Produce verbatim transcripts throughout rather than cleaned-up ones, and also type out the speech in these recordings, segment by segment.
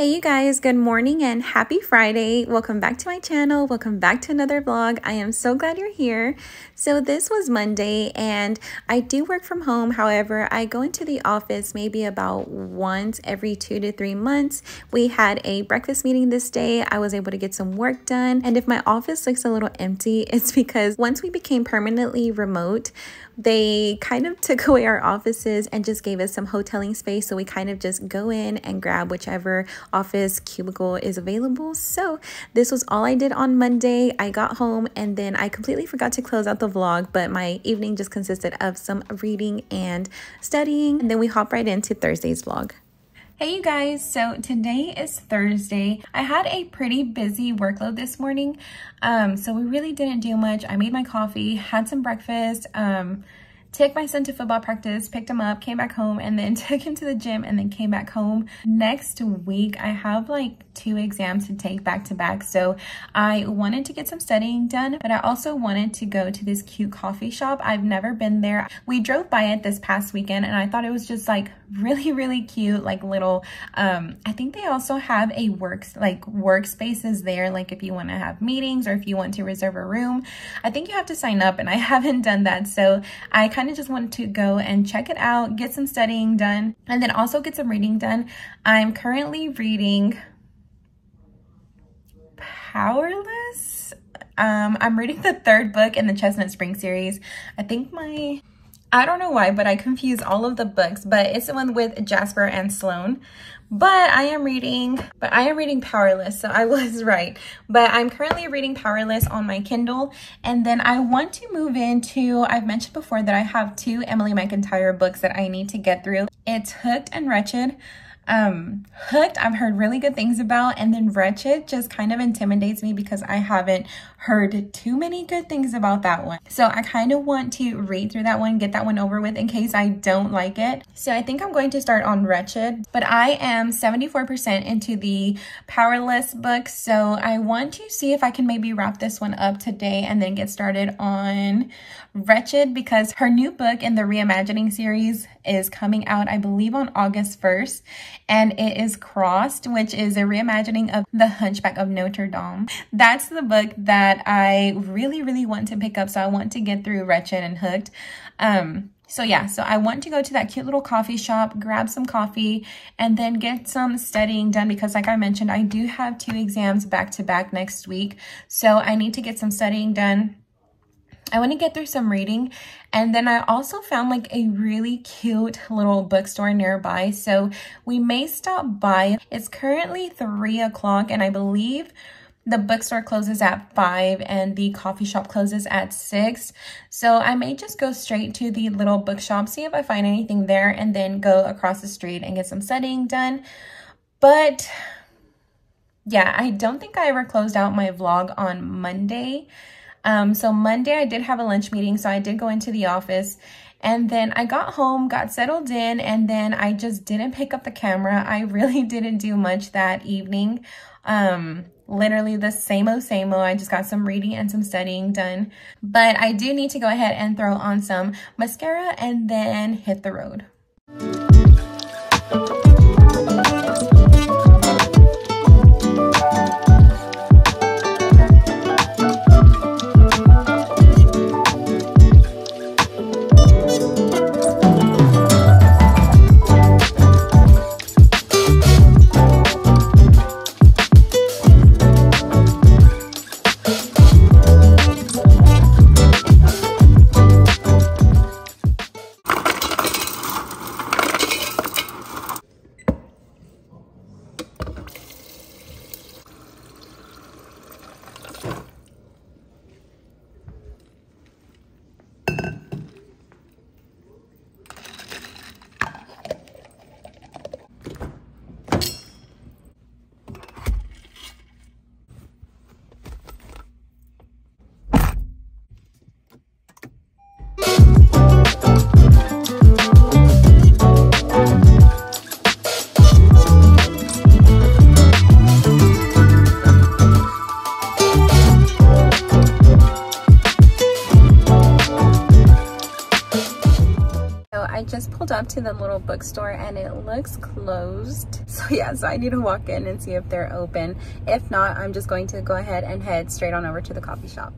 Hey you guys, good morning and happy Friday. Welcome back to my channel. Welcome back to another vlog. I am so glad you're here. So this was Monday and I do work from home. However, I go into the office maybe about once every two to three months. We had a breakfast meeting this day. I was able to get some work done. And if my office looks a little empty, it's because once we became permanently remote, they kind of took away our offices and just gave us some hoteling space. So we kind of just go in and grab whichever office cubicle is available. So this was all I did on Monday. I got home and then I completely forgot to close out the vlog, but my evening just consisted of some reading and studying. And then we hop right into Thursday's vlog. Hey you guys, so today is Thursday. I had a pretty busy workload this morning, um, so we really didn't do much. I made my coffee, had some breakfast, um, took my son to football practice, picked him up, came back home, and then took him to the gym and then came back home. Next week, I have like two exams to take back to back. So I wanted to get some studying done, but I also wanted to go to this cute coffee shop. I've never been there. We drove by it this past weekend and I thought it was just like really, really cute, like little, um, I think they also have a works, like workspaces there. Like if you want to have meetings or if you want to reserve a room, I think you have to sign up and I haven't done that. So I kind kind of just wanted to go and check it out, get some studying done, and then also get some reading done. I'm currently reading Powerless. Um, I'm reading the third book in the Chestnut Spring series. I think my, I don't know why, but I confuse all of the books, but it's the one with Jasper and Sloane. But I am reading, but I am reading Powerless, so I was right. But I'm currently reading Powerless on my Kindle. And then I want to move into, I've mentioned before that I have two Emily McIntyre books that I need to get through. It's Hooked and Wretched. Um, Hooked, I've heard really good things about, and then Wretched just kind of intimidates me because I haven't heard too many good things about that one. So I kind of want to read through that one, get that one over with in case I don't like it. So I think I'm going to start on Wretched, but I am seventy-four percent into the Powerless book. So I want to see if I can maybe wrap this one up today and then get started on Wretched, because her new book in the Reimagining series is coming out, I believe, on August first. And it is Crossed, which is a reimagining of The Hunchback of Notre Dame. That's the book that I really, really want to pick up. So I want to get through Wretched and Hooked. Um, so yeah, so I want to go to that cute little coffee shop, grab some coffee, and then get some studying done, because like I mentioned, I do have two exams back to back next week. So I need to get some studying done. I want to get through some reading. And then I also found like a really cute little bookstore nearby, so we may stop by. It's currently three o'clock and I believe the bookstore closes at five and the coffee shop closes at six. So I may just go straight to the little bookshop, see if I find anything there, and then go across the street and get some studying done. But yeah, I don't think I ever closed out my vlog on Monday. Um, so Monday I did have a lunch meeting, so I did go into the office, and then I got home, got settled in, and then I just didn't pick up the camera. I really didn't do much that evening. Um, literally the same old same old. I just got some reading and some studying done, but I do need to go ahead and throw on some mascara and then hit the road. to the little bookstore and it looks closed. So yeah, so I need to walk in and see if they're open. If not, I'm just going to go ahead and head straight on over to the coffee shop.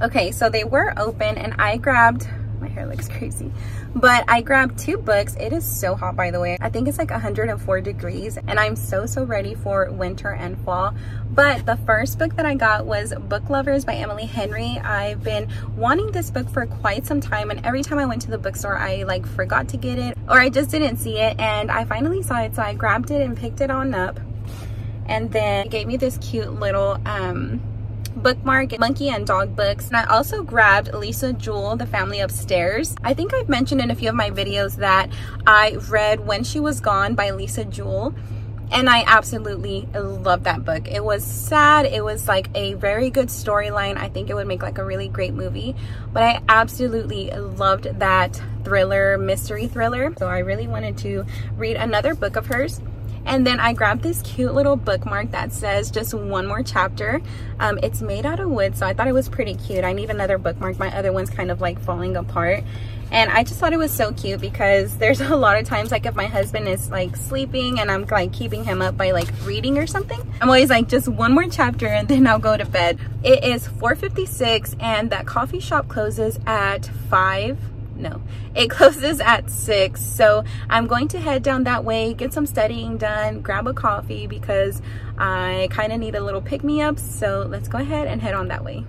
Okay, so they were open and I grabbed, my hair looks crazy, but I grabbed two books. It is so hot, by the way. I think it's like one hundred four degrees and I'm so, so ready for winter and fall. But the first book that I got was Book Lovers by Emily Henry. I've been wanting this book for quite some time and every time I went to the bookstore, I like forgot to get it or I just didn't see it and I finally saw it. So I grabbed it and picked it on up and then it gave me this cute little, um, bookmark monkey and dog books. And I also grabbed Lisa Jewell, The Family Upstairs. I think I've mentioned in a few of my videos that I read When She Was Gone by Lisa Jewell and I absolutely love that book. It was sad, it was like a very good storyline. I think it would make like a really great movie, but I absolutely loved that thriller, mystery thriller. So I really wanted to read another book of hers. And then I grabbed this cute little bookmark that says just one more chapter. Um, it's made out of wood, so I thought it was pretty cute. I need another bookmark. My other one's kind of like falling apart. And I just thought it was so cute because there's a lot of times like if my husband is like sleeping and I'm like keeping him up by like reading or something, I'm always like just one more chapter and then I'll go to bed. It is four fifty-six and that coffee shop closes at five. No, it closes at six. So I'm going to head down that way, get some studying done, grab a coffee because I kind of need a little pick-me-up. So let's go ahead and head on that way.